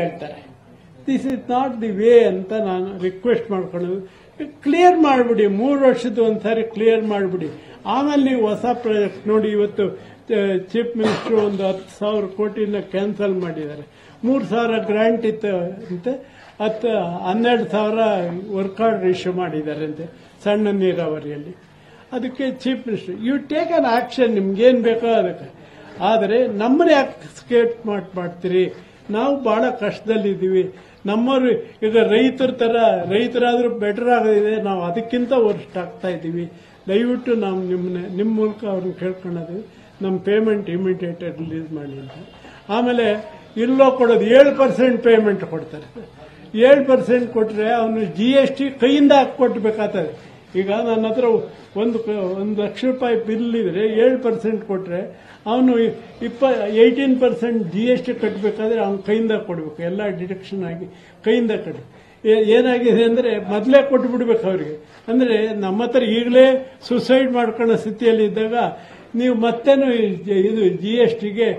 ಹೇಳ್ತಾರೆ. This is not the way ಅಂತ ನಾನು ರಿಕ್ವೆಸ್ಟ್ ಮಾಡ್ಕೊಂಡು ಕ್ಲಿಯರ್ ಮಾಡಿಬಿಡಿ. 3 ವರ್ಷದ ಒಂದ್ಸಾರಿ ಕ್ಲಿಯರ್ ಮಾಡಿಬಿಡಿ, ಆಮೇಲೆ ನೀವು ಹೊಸ ಪ್ರಾಜೆಕ್ಟ್ ನೋಡಿ. ಇವತ್ತು ಚೀಫ್ ಮಿನಿಸ್ಟರ್ ಒಂದು 10,000 ಕೋಟಿನ ಕ್ಯಾನ್ಸಲ್ ಮಾಡಿದ್ದಾರೆ. 3,000 ಗ್ರಾಂಟ್ ಇತ್ತು ಅಂತೆ, 12,000 ವರ್ಕ್ ಆರ್ಡರ್ ಇಶ್ಯೂ ಮಾಡಿದ್ದಾರೆ ಅಂತೆ ಸಣ್ಣ ನೀರಾವರಿಯಲ್ಲಿ. ಅದಕ್ಕೆ chief minister you take an action, ನಿಮ್ಗೇನ್ ಬೇಕೋ ಅದಕ್ಕೆ. ಆದರೆ ನಮ್ಮನ್ನ ಯಾಕೆ ಸ್ಕೇಟ್ ಮಾಡ್ತೀರಿ? ನಾವು ಬಹಳ ಕಷ್ಟದಲ್ಲಿದ್ದೀವಿ. ನಮ್ಮವರು ಈಗ ರೈತರ ತರ, ರೈತರಾದ್ರೂ ಬೆಟರ್ ಆಗಿದೆ, ನಾವು ಅದಕ್ಕಿಂತ ವರ್ಸ್ಟ್ ಆಗ್ತಾ ಇದ್ದೀವಿ. ದಯವಿಟ್ಟು ನಾವು ನಿಮ್ಮ ಮೂಲಕ ಅವ್ರನ್ನ ಕೇಳ್ಕೊಳ್ಳೋದು, ನಮ್ಮ ಪೇಮೆಂಟ್ ಇಮಿಡಿಯೇಟ್ ಆಗಿ ರಿಲೀಸ್ ಮಾಡಿ ಅಂತ. ಆಮೇಲೆ ಇಲ್ಲೋ ಕೊಡೋದು 7% ಪೇಮೆಂಟ್ ಕೊಡ್ತಾರೆ. 7% ಕೊಟ್ಟರೆ ಅವನು GST ಕೈಯಿಂದ ಹಾಕಿ ಕೊಟ್ಟಬೇಕಾಗ್ತದೆ. ಈಗ ನನ್ನ ಹತ್ರ ಒಂದು ಲಕ್ಷ ರೂಪಾಯಿ ಬಿಲ್ ಇದ್ರೆ 7% ಕೊಟ್ಟರೆ ಅವನು 18% GST ಕಟ್ಟಬೇಕಾದ್ರೆ ಅವ್ನು ಕೈಯಿಂದ ಕೊಡಬೇಕು, ಎಲ್ಲ ಡಿಡಕ್ಷನ್ ಆಗಿ ಕೈಯಿಂದ ಕಟ್ಟ. ಏನಾಗಿದೆ ಅಂದರೆ ಮೊದಲೇ ಕೊಟ್ಬಿಡ್ಬೇಕು ಅವರಿಗೆ. ಅಂದರೆ ನಮ್ಮ ಹತ್ರ ಈಗಲೇ ಸುಸೈಡ್ ಮಾಡ್ಕೊಳ್ಳೋ ಸ್ಥಿತಿಯಲ್ಲಿ ಇದ್ದಾಗ ನೀವು ಮತ್ತೇನು ಇದು GSTಗೆ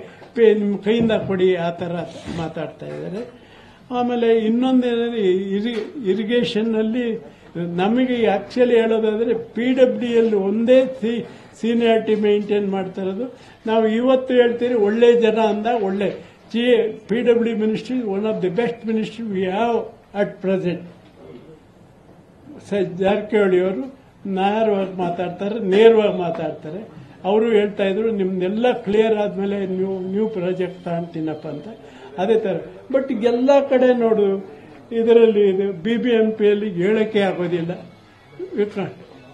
ನಿಮ್ಮ ಕೈಯಿಂದ ಕೊಡಿ, ಆ ಥರ ಮಾತಾಡ್ತಾ ಇದ್ದಾರೆ. ಆಮೇಲೆ ಇನ್ನೊಂದೇನಂದ್ರೆ ಇರಿಗೇಷನ್ನಲ್ಲಿ ನಮಗೆ ಆಕ್ಚುಲಿ ಹೇಳೋದಾದ್ರೆ PWL ಒಂದೇ ಸೀನಿಯಾರಿಟಿ ಮೇಂಟೈನ್ ಮಾಡ್ತಾ ಇರೋದು. ನಾವು ಇವತ್ತು ಹೇಳ್ತೀರಿ ಒಳ್ಳೆ ಜನ ಅಂದ, ಒಳ್ಳೆ PW ministry one of the best ministry we have at present. Jarkiholi ಅವರು ನೇರವಾಗಿ ಮಾತಾಡ್ತಾರೆ, ಅವರು ಹೇಳ್ತಾ ಇದ್ರು ನಿಮ್ದೆಲ್ಲ ಕ್ಲಿಯರ್ ಆದಮೇಲೆ ನ್ಯೂ ಪ್ರಾಜೆಕ್ಟ್ ತಗೊಂತೀನಪ್ಪ ಅಂತ. ಅದೇ ಥರ ಬಟ್ ಎಲ್ಲ ಕಡೆ ನೋಡು, ಇದರಲ್ಲಿ BBMPಯಲ್ಲಿ ಹೇಳಕ್ಕೆ ಆಗೋದಿಲ್ಲ.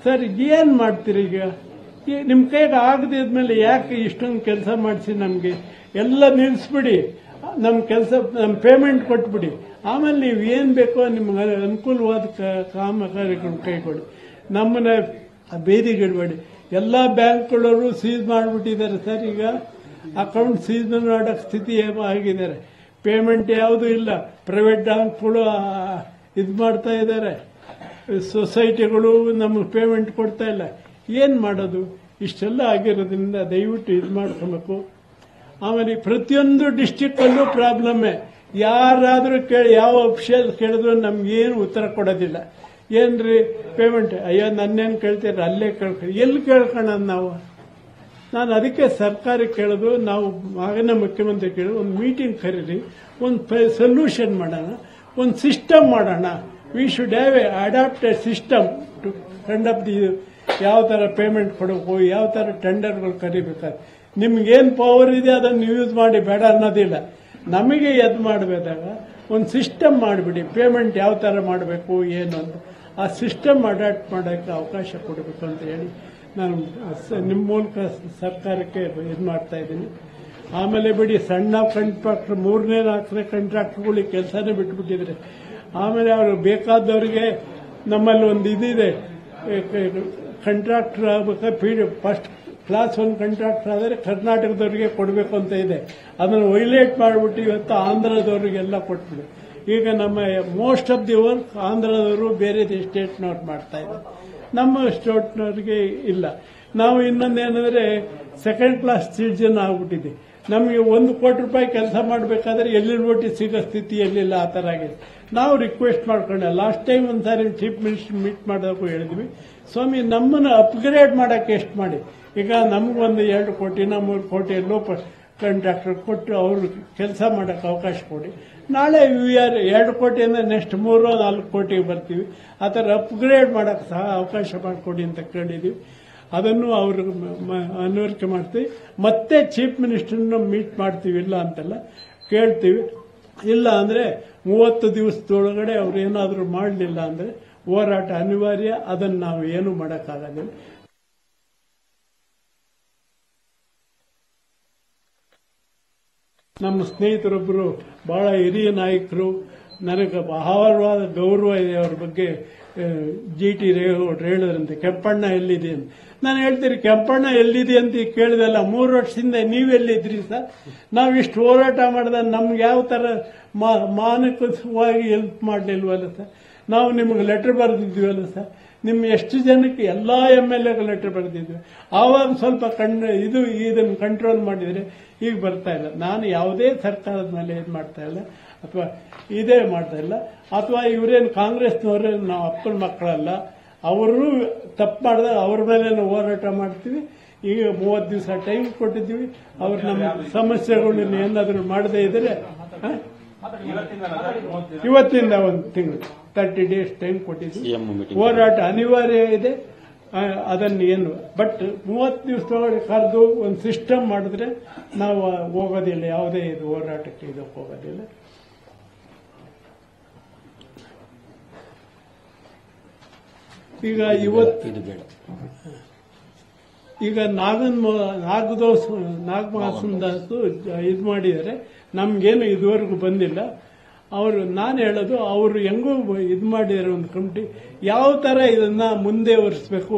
ಸರ್ ಏನು ಮಾಡ್ತೀರಿ? ಈಗ ನಿಮ್ಮ ಕೈಗೆ ಆಗದಿದ್ಮೇಲೆ ಯಾಕೆ ಇಷ್ಟೊಂದು ಕೆಲಸ ಮಾಡಿಸಿ ನಮಗೆ ಎಲ್ಲ ನಿಲ್ಲಿಸ್ಬಿಡಿ, ನಮ್ಮ ಪೇಮೆಂಟ್ ಕೊಟ್ಬಿಡಿ, ಆಮೇಲೆ ನೀವು ಏನು ಬೇಕೋ ನಿಮ್ಗೆ ಅನುಕೂಲವಾದ ಕಾಮಗಾರಿಗಳು ಕೈಗೊಳ್ಳಿ, ನಮ್ಮನ್ನ ಬೇದಿಗಿಡಬೇಡಿ. ಎಲ್ಲ ಬ್ಯಾಂಕ್ಗಳವರು ಸೀಸ್ ಮಾಡಿಬಿಟ್ಟಿದ್ದಾರೆ ಸರ್. ಈಗ ಅಕೌಂಟ್ ಸೀಸ್ ಮಾಡೋ ಸ್ಥಿತಿ ಆಗಿದ್ದಾರೆ. ಪೇಮೆಂಟ್ ಯಾವುದೂ ಇಲ್ಲ. ಪ್ರೈವೇಟ್ ಬ್ಯಾಂಕ್ಗಳು ಇದು ಮಾಡ್ತಾ ಇದ್ದಾರೆ, ಸೊಸೈಟಿಗಳು ನಮಗೆ ಪೇಮೆಂಟ್ ಕೊಡ್ತಾ ಇಲ್ಲ. ಏನು ಮಾಡೋದು? ಇಷ್ಟೆಲ್ಲ ಆಗಿರೋದ್ರಿಂದ ದಯವಿಟ್ಟು ಇದು ಮಾಡ್ಕೊಬೇಕು. ಆಮೇಲೆ ಪ್ರತಿಯೊಂದು ಡಿಸ್ಟಿಕ್ಕಲ್ಲೂ ಪ್ರಾಬ್ಲಮ್ಮೆ. ಯಾರಾದರೂ ಯಾವ ಅಫಿಷಿಯಲ್ ಕೇಳಿದ್ರು ನಮಗೇನು ಉತ್ತರ ಕೊಡೋದಿಲ್ಲ. ಏನ್ರಿ ಪೇಮೆಂಟ್? ಅಯ್ಯೋ ನನ್ನೇನು ಕೇಳ್ತೀರ, ಅಲ್ಲೇ ಕೇಳ್ಕೊಳ್ಳಿ. ಎಲ್ಲಿ ಕೇಳ್ಕೊಳ್ಳೋದು ನಾವು? ನಾನು ಅದಕ್ಕೆ ಸರ್ಕಾರಕ್ಕೆ ಕೇಳೋದು, ನಾವು ಆಗಿನ ಮುಖ್ಯಮಂತ್ರಿ ಕೇಳಿ ಒಂದು ಮೀಟಿಂಗ್ ಕರೀರಿ, ಒಂದು ಸೊಲ್ಯೂಷನ್ ಮಾಡೋಣ, ಒಂದು ಸಿಸ್ಟಮ್ ಮಾಡೋಣ. We should have a adopted system to conduct the, ಯಾವ ಥರ ಪೇಮೆಂಟ್ ಕೊಡಬೇಕು, ಯಾವ ಥರ ಟೆಂಡರ್ಗಳು ಕರಿಬೇಕಾದ್ರೆ. ನಿಮ್ಗೇನು ಪವರ್ ಇದೆ ಅದನ್ನು ಯೂಸ್ ಮಾಡಿ, ಬೇಡ ಅನ್ನೋದಿಲ್ಲ. ನಮಗೆ ಎದ್ದು ಮಾಡಬೇಕಾಗ ಒಂದು ಸಿಸ್ಟಮ್ ಮಾಡಿಬಿಡಿ, ಪೇಮೆಂಟ್ ಯಾವ ಥರ ಮಾಡಬೇಕು ಏನು ಅಂತ. ಆ ಸಿಸ್ಟಮ್ ಅಡಾಪ್ಟ್ ಮಾಡೋಕ್ಕೆ ಅವಕಾಶ ಕೊಡಬೇಕು ಅಂತ ಹೇಳಿ ನಾನು ನಿಮ್ಮ ಮೂಲಕ ಸರ್ಕಾರಕ್ಕೆ ಇದು ಮಾಡ್ತಾ ಇದ್ದೀನಿ. ಆಮೇಲೆ ಬಿಡಿ, ಸಣ್ಣ ಕಾಂಟ್ರಾಕ್ಟರ್ 3-4 ಕಾಂಟ್ರಾಕ್ಟರ್ಗಳಿಗೆ ಕೆಲಸನೇ ಬಿಟ್ಬಿಟ್ಟಿದ್ರೆ. ಆಮೇಲೆ ಅವರು ಬೇಕಾದವರಿಗೆ ನಮ್ಮಲ್ಲಿ ಒಂದು ಇದಿದೆ, ಕಾಂಟ್ರಾಕ್ಟರ್ ಆಗಬೇಕಾದ್ರೆ ಫಸ್ಟ್ ಕ್ಲಾಸ್ 1 ಕಾಂಟ್ರಾಕ್ಟರ್ ಆದರೆ ಕರ್ನಾಟಕದವರಿಗೆ ಕೊಡಬೇಕು ಅಂತ ಇದೆ. ಅದನ್ನು ವೈಲೇಟ್ ಮಾಡಿಬಿಟ್ಟು ಇವತ್ತು ಆಂಧ್ರದವರಿಗೆಲ್ಲ ಕೊಟ್ಬಿಡಿ. ಈಗ ನಮ್ಮ ಮೋಸ್ಟ್ ಆಫ್ ದಿ ವರ್ಕ್ ಆಂಧ್ರದವರು ಬೇರೆ ಸ್ಟೇಟ್ನವ್ರು ಮಾಡ್ತಾ ಇದ್ದಾರೆ, ನಮ್ಮ ಸ್ಟೇಟ್ನವ್ರಿಗೆ ಇಲ್ಲ. ನಾವು ಇನ್ನೊಂದೇನೆಂದರೆ ಸೆಕೆಂಡ್ ಕ್ಲಾಸ್ ಸಿಟಿಜನ್ ಆಗ್ಬಿಟ್ಟಿದೆ. ನಮಗೆ 1 ಕೋಟಿ ರೂಪಾಯಿ ಕೆಲಸ ಮಾಡಬೇಕಾದ್ರೆ ಎಲ್ಲಿರ್ಬಿಟ್ಟು ಸಿಗೋ ಸ್ಥಿತಿ ಎಲ್ಲಿಲ್ಲ, ಆ ಥರ ಆಗಿದೆ. ನಾವು ರಿಕ್ವೆಸ್ಟ್ ಮಾಡ್ಕೊಂಡೆ, ಲಾಸ್ಟ್ ಟೈಮ್ ಒಂದ್ಸಾರಿ ಚೀಫ್ ಮಿನಿಸ್ಟರ್ ಮೀಟ್ ಮಾಡೋಕ್ಕೂ ಹೇಳಿದ್ವಿ, ಸ್ವಾಮಿ ನಮ್ಮನ್ನು ಅಪ್ಗ್ರೇಡ್ ಮಾಡೋಕ್ಕೆ ಎಷ್ಟು ಮಾಡಿ. ಈಗ ನಮಗೊಂದು 2 ಕೋಟಿನ 3 ಕೋಟಿ ಲೋಪ ಕಾಂಟ್ರಾಕ್ಟರ್ ಕೊಟ್ಟು ಅವರು ಕೆಲಸ ಮಾಡೋಕ್ಕೆ ಅವಕಾಶ ಕೊಡಿ. ನಾಳೆ VR 2 ಕೋಟಿಯಿಂದ ನೆಕ್ಸ್ಟ್ 3-4 ಕೋಟಿಗೆ ಬರ್ತೀವಿ, ಆ ಥರ ಅಪ್ಗ್ರೇಡ್ ಮಾಡೋಕ್ಕೆ ಸಹ ಅವಕಾಶ ಮಾಡಿಕೊಡಿ ಅಂತ ಕೇಳಿದ್ದೀವಿ. ಅದನ್ನು ಅವರು ಅನ್ವಯಿಕೆ ಮಾಡ್ತೀವಿ. ಮತ್ತೆ ಚೀಫ್ ಮಿನಿಸ್ಟರ್ನ ಮೀಟ್ ಮಾಡ್ತೀವಿ, ಇಲ್ಲ ಅಂತೆಲ್ಲ ಕೇಳ್ತೀವಿ. ಇಲ್ಲ ಅಂದರೆ 30 ದಿವಸದೊಳಗಡೆ ಅವ್ರು ಏನಾದರೂ ಮಾಡಲಿಲ್ಲ ಅಂದರೆ ಹೋರಾಟ ಅನಿವಾರ್ಯ. ಅದನ್ನು ನಾವು ಏನೂ ಮಾಡೋಕ್ಕಾಗೋದಿಲ್ಲ. ನಮ್ಮ ಸ್ನೇಹಿತರೊಬ್ಬರು ಬಹಳ ಹಿರಿಯ ನಾಯಕರು, ನನಗೆ ಬಹಳವಾದ ಗೌರವ ಇದೆ ಅವ್ರ ಬಗ್ಗೆ. GT ರೇಗೌಡರು ಹೇಳಿದ್ರಂತೆ ಕೆಂಪಣ್ಣ ಎಲ್ಲಿದೆ ಅಂತ. ನಾನು ಹೇಳ್ತೀನಿ ಕೆಂಪಣ್ಣ ಎಲ್ಲಿದೆ ಅಂತ ಕೇಳಿದಲ್ಲ, 3 ವರ್ಷದಿಂದ ನೀವೆಲ್ಲಿದ್ರಿ ಸರ್? ನಾವು ಇಷ್ಟು ಹೋರಾಟ ಮಾಡಿದಾಗ ನಮ್ಗೆ ಯಾವ ಥರ ಮಾನಸಿಕವಾಗಿ ಹೆಲ್ಪ್ ಮಾಡಲಿಲ್ವಲ್ಲ ಸರ್? ನಾವು ನಿಮಗೆ ಲೆಟರ್ ಬರೆದಿದ್ವಲ್ಲ ಸರ್? ನಿಮ್ಮ ಎಷ್ಟು ಜನಕ್ಕೆ ಎಲ್ಲ MLAಗಳು ಲೆಟರ್ ಬರೆದಿದ್ವಿ. ಆವಾಗ ಸ್ವಲ್ಪ ಇದನ್ನು ಕಂಟ್ರೋಲ್ ಮಾಡಿದರೆ ಈಗ ಬರ್ತಾ ಇಲ್ಲ. ನಾನು ಯಾವುದೇ ಸರ್ಕಾರದ ಮೇಲೆ ಇದು ಮಾಡ್ತಾ ಇಲ್ಲ. ಅಥವಾ ಇದೇ ಮಾಡ್ತಾ ಇಲ್ಲ, ಅಥವಾ ಇವರೇನು ಕಾಂಗ್ರೆಸ್ನವರೇ ನಾವು ಅಪ್ಪನ ಮಕ್ಕಳಲ್ಲ, ಅವರು ತಪ್ಪು ಮಾಡಿದಾಗ ಅವ್ರ ಮೇಲೆ ಹೋರಾಟ ಮಾಡ್ತೀವಿ. ಈಗ 30 ದಿವಸ ಟೈಮ್ ಕೊಟ್ಟಿದ್ದೀವಿ, ಅವ್ರ ನಮ್ಮ ಸಮಸ್ಯೆಗಳನ್ನ ಏನಾದರೂ ಮಾಡದೇ ಇದ್ರೆ ಇವತ್ತಿಂದ 1 ತಿಂಗಳು 30 ಡೇಸ್ ಟೈಮ್ ಕೊಟ್ಟಿದ್ದೀವಿ. ಹೋರಾಟ ಅನಿವಾರ್ಯ ಇದೆ, ಅದನ್ನು ಏನು ಬಟ್ 30 ದಿವಸದೊಳಗೆ ಕರೆದು ಒಂದು ಸಿಸ್ಟಮ್ ಮಾಡಿದ್ರೆ ನಾವು ಹೋಗೋದಿಲ್ಲ, ಯಾವುದೇ ಇದು ಹೋರಾಟಕ್ಕೆ ಇದಕ್ಕೆ ಹೋಗೋದಿಲ್ಲ. ಈಗ ನಾಗಮಹಾಸನದಾಸು ಇದು ಮಾಡಿದರೆ ನಮ್ಗೇನು ಇದುವರೆಗೂ ಬಂದಿಲ್ಲ. ಅವರು ನಾನು ಹೇಳೋದು ಅವರು ಹೆಂಗೂ ಇದು ಮಾಡಿದ್ದಾರೆ ಒಂದು ಕಮಿಟಿ, ಯಾವ ಥರ ಇದನ್ನ ಮುಂದೆ ಒರೆಸಬೇಕು,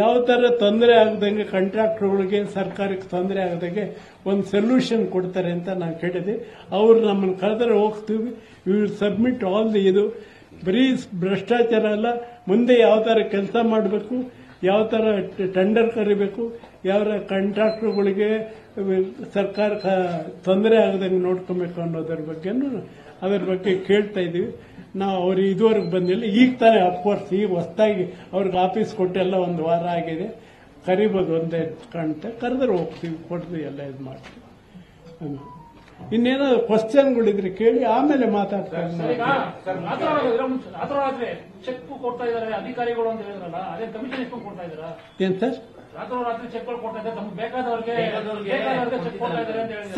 ಯಾವ ಥರ ತೊಂದರೆ ಆಗದಂಗೆ ಕಾಂಟ್ರಾಕ್ಟರ್ಗಳಿಗೆ ಸರ್ಕಾರಕ್ಕೆ ತೊಂದರೆ ಆಗದಂಗೆ ಒಂದು ಸೊಲ್ಯೂಷನ್ ಕೊಡ್ತಾರೆ ಅಂತ ನಾನು ಕೇಳಿದೆ. ಅವರು ನಮ್ಮನ್ನು ಕರೆದರೆ ಹೋಗ್ತೀವಿ, we will submit all the ಇದು ಬರೀ ಭ್ರಷ್ಟಾಚಾರ ಅಲ್ಲ, ಮುಂದೆ ಯಾವ ಥರ ಕೆಲಸ ಮಾಡಬೇಕು, ಯಾವ ಥರ ಟೆಂಡರ್ ಕರಿಬೇಕು, ಯಾವ ಕಾಂಟ್ರಾಕ್ಟರ್ಗಳಿಗೆ ಸರ್ಕಾರ ತೊಂದರೆ ಆಗದಂಗೆ ನೋಡ್ಕೊಬೇಕು ಅನ್ನೋದ್ರ ಬಗ್ಗೆ ಕೇಳ್ತಾ ಇದ್ದೀವಿ. ನಾವು ಅವರು ಇದುವರೆಗೂ ಬಂದಿಲ್ಲ. ಈಗ ತಾನೇ ಅಫ್ಕೋರ್ಸ್ ಈಗ ಹೊಸದಾಗಿ ಅವ್ರಿಗೆ ಆಫೀಸ್ ಕೊಟ್ಟೆಲ್ಲ 1 ವಾರ ಆಗಿದೆ, ಕರಿಬೋದು ಒಂದೇ ಕಾಣ್ತಾ, ಕರೆದ್ರೆ ಹೋಗ್ತೀವಿ, ಕೊಡ್ತೀವಿ, ಎಲ್ಲ ಇದು ಮಾಡ್ತೀವಿ. ಇನ್ನೇನಾದ್ರು ಕ್ವಶನ್ಗಳಿದ್ರೆ ಕೇಳಿ ಆಮೇಲೆ ಮಾತಾಡ್ತಾರೆ. ಏನ್ ಸರ್